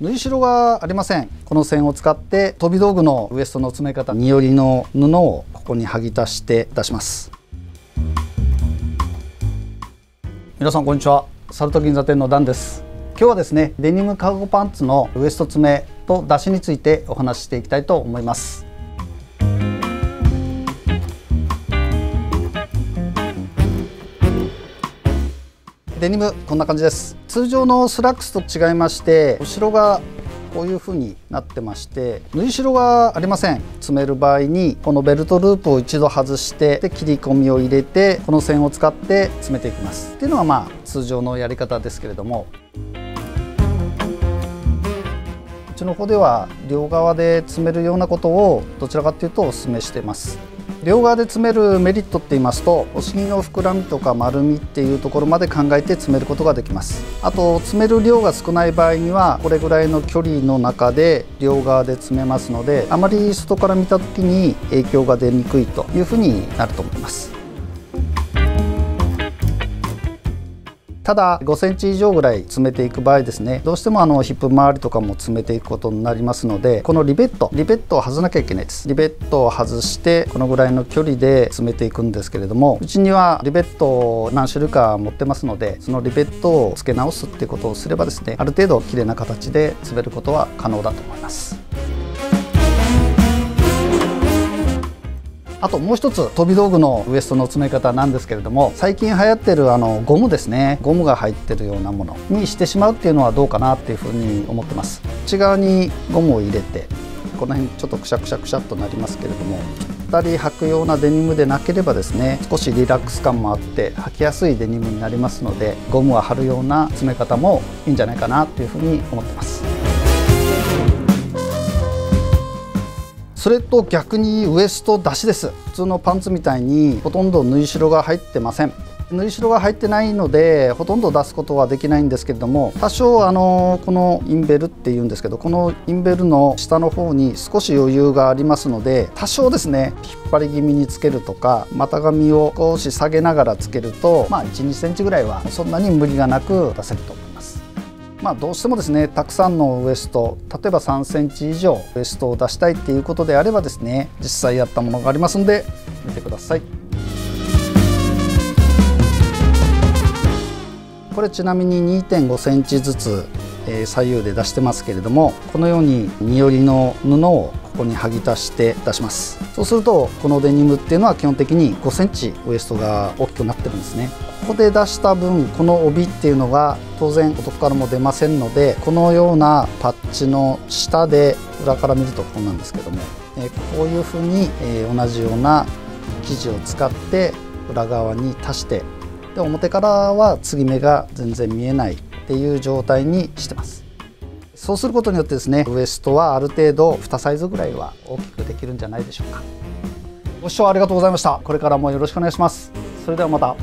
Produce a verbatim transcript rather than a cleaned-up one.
縫い代がありません。この線を使って飛び道具のウエストの詰め方によりの布をここに剥ぎ足して出します。皆さんこんにちは、サルト銀座店のダンです。今日はですね、デニムカーゴパンツのウエスト詰めと出しについてお話ししていきたいと思います。デニムこんな感じです。通常のスラックスと違いまして、後ろがこういう風になってまして、縫い代がありません。詰める場合にこのベルトループを一度外して、で切り込みを入れてこの線を使って詰めていきますっていうのは、まあ通常のやり方ですけれども、うちの方では両側で詰めるようなことをどちらかというとお勧めしています。両側で詰めるメリットって言いますと、お尻の膨らみとか丸みっていうところまで考えて詰めることができます。あと詰める量が少ない場合にはこれぐらいの距離の中で両側で詰めますので、あまり外から見た時に影響が出にくいというふうになると思います。ただごセンチ以上ぐらい詰めていく場合ですね、どうしてもあのヒップ周りとかも詰めていくことになりますので、このリベットリベットを外なきゃいけないです。リベットを外してこのぐらいの距離で詰めていくんですけれども、うちにはリベットを何種類か持ってますので、そのリベットを付け直すっていうことをすればですね、ある程度綺麗な形で詰めることは可能だと思います。あともう一つ、飛び道具のウエストの詰め方なんですけれども、最近流行ってるあのゴムですね、ゴムが入ってるようなものにしてしまうっていうのはどうかなっていうふうに思ってます。内側にゴムを入れて、この辺ちょっとくしゃくしゃくしゃっとなりますけれども、ぴったり履くようなデニムでなければですね、少しリラックス感もあって履きやすいデニムになりますので、ゴムを張るような詰め方もいいんじゃないかなっていうふうに思ってます。それと逆にウエスト出しです。普通のパンツみたいにほとんど縫い代が入ってません。縫い代が入ってないのでほとんど出すことはできないんですけれども、多少あのこのインベルっていうんですけど、このインベルの下の方に少し余裕がありますので、多少ですね引っ張り気味につけるとか、股上を少し下げながらつけると、まあ いち、にセンチぐらいはそんなに無理がなく出せると思います。まあどうしてもですね、たくさんのウエスト、例えばさんセンチ以上ウエストを出したいっていうことであればですね、実際やったものがありますんで見てください。これちなみに にてんごセンチずつ左右で出してますけれども、このように二折りの布をここに剥ぎ足して出します。そうするとこのデニムっていうのは基本的にごセンチウエストが大きくなってるんですね。ここで出した分、この帯っていうのが当然男からも出ませんので、このようなパッチの下で、裏から見るとこうなんですけども、こういうふうに同じような生地を使って裏側に足して、で表からは継ぎ目が全然見えないっていう状態にしてます。そうすることによってですね、ウエストはある程度にサイズぐらいは大きくできるんじゃないでしょうか。ご視聴ありがとうございました。これからもよろしくお願いします。それではまた。